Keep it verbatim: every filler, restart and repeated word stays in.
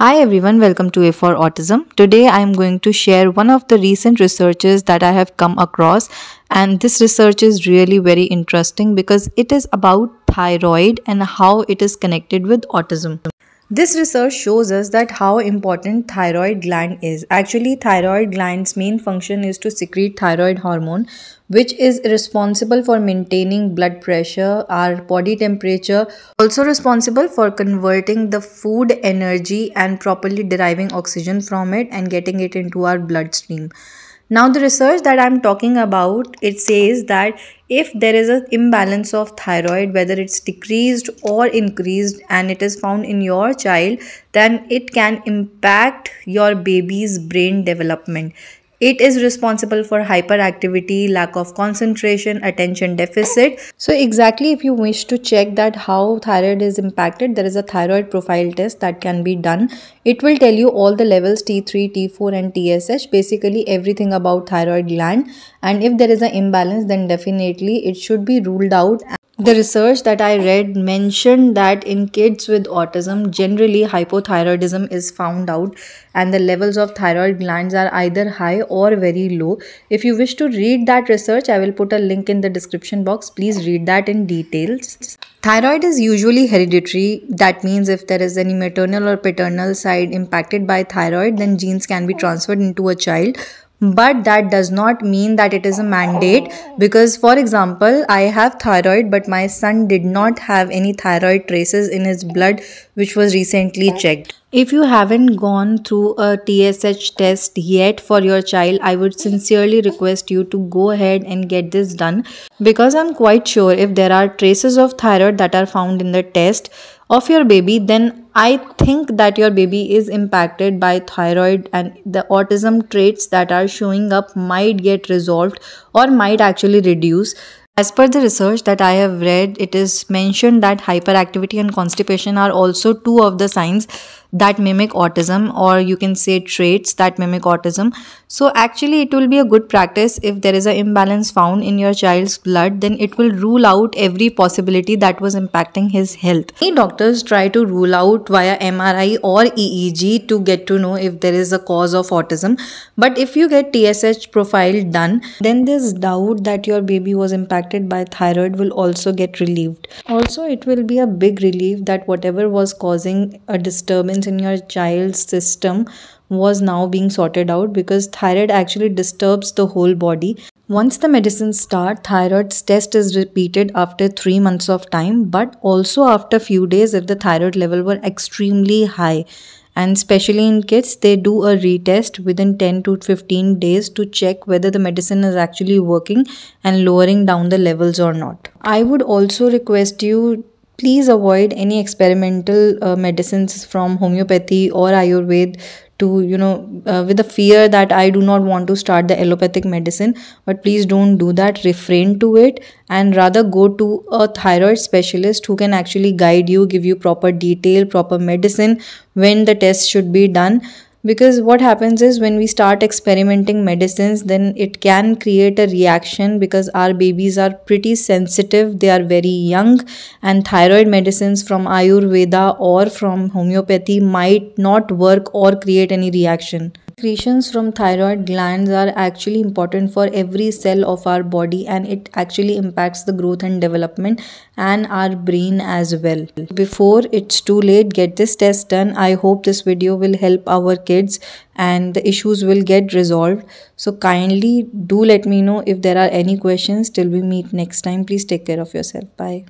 Hi everyone, welcome to A for Autism. Today I am going to share one of the recent researches that I have come across, and this research is really very interesting because it is about thyroid and how it is connected with autism. This research shows us that how important thyroid gland is. Actually, thyroid gland's main function is to secrete thyroid hormone, which is responsible for maintaining blood pressure, our body temperature, also responsible for converting the food energy and properly deriving oxygen from it and getting it into our bloodstream. Now the research that I'm talking about, it says that if there is an imbalance of thyroid, whether it's decreased or increased, and it is found in your child, then it can impact your baby's brain development. It is responsible for hyperactivity, lack of concentration, attention deficit. So exactly, if you wish to check that how thyroid is impacted, there is a thyroid profile test that can be done. It will tell you all the levels T three, T four and T S H, basically everything about thyroid gland. And if there is an imbalance, then definitely it should be ruled out. The research that I read mentioned that in kids with autism, generally hypothyroidism is found out and the levels of thyroid glands are either high or very low. If you wish to read that research, I will put a link in the description box. Please read that in details. Thyroid is usually hereditary. That means if there is any maternal or paternal side impacted by thyroid, then genes can be transferred into a child. But that does not mean that it is a mandate, because for example, I have thyroid but my son did not have any thyroid traces in his blood, which was recently checked. If you haven't gone through a T S H test yet for your child, I would sincerely request you to go ahead and get this done, because I'm quite sure if there are traces of thyroid that are found in the test of your baby, then I think that your baby is impacted by thyroid and the autism traits that are showing up might get resolved or might actually reduce. As per the research that I have read, it is mentioned that hyperactivity and constipation are also two of the signs that mimic autism, or you can say traits that mimic autism. So actually it will be a good practice, if there is an imbalance found in your child's blood, then it will rule out every possibility that was impacting his health. Many doctors try to rule out via M R I or E E G to get to know if there is a cause of autism. But if you get T S H profile done, then this doubt that your baby was impacted by thyroid will also get relieved. Also, it will be a big relief that whatever was causing a disturbance in your child's system was now being sorted out, because thyroid actually disturbs the whole body. Once the medicines start, thyroid's test is repeated after three months of time, but also after few days if the thyroid level were extremely high. And especially in kids, they do a retest within ten to fifteen days to check whether the medicine is actually working and lowering down the levels or not. I would also request you, please avoid any experimental uh, medicines from homeopathy or Ayurveda, to, you know, uh, with the fear that I do not want to start the allopathic medicine. But please don't do that, refrain to it, and rather go to a thyroid specialist who can actually guide you, give you proper detail, proper medicine, when the test should be done. Because what happens is, when we start experimenting medicines, then it can create a reaction, because our babies are pretty sensitive, they are very young, and thyroid medicines from Ayurveda or from homeopathy might not work or create any reaction. Secretions from thyroid glands are actually important for every cell of our body, and it actually impacts the growth and development and our brain as well. Before it's too late, get this test done. I hope this video will help our kids and the issues will get resolved. So kindly do let me know if there are any questions. Till we meet next time, please take care of yourself. Bye.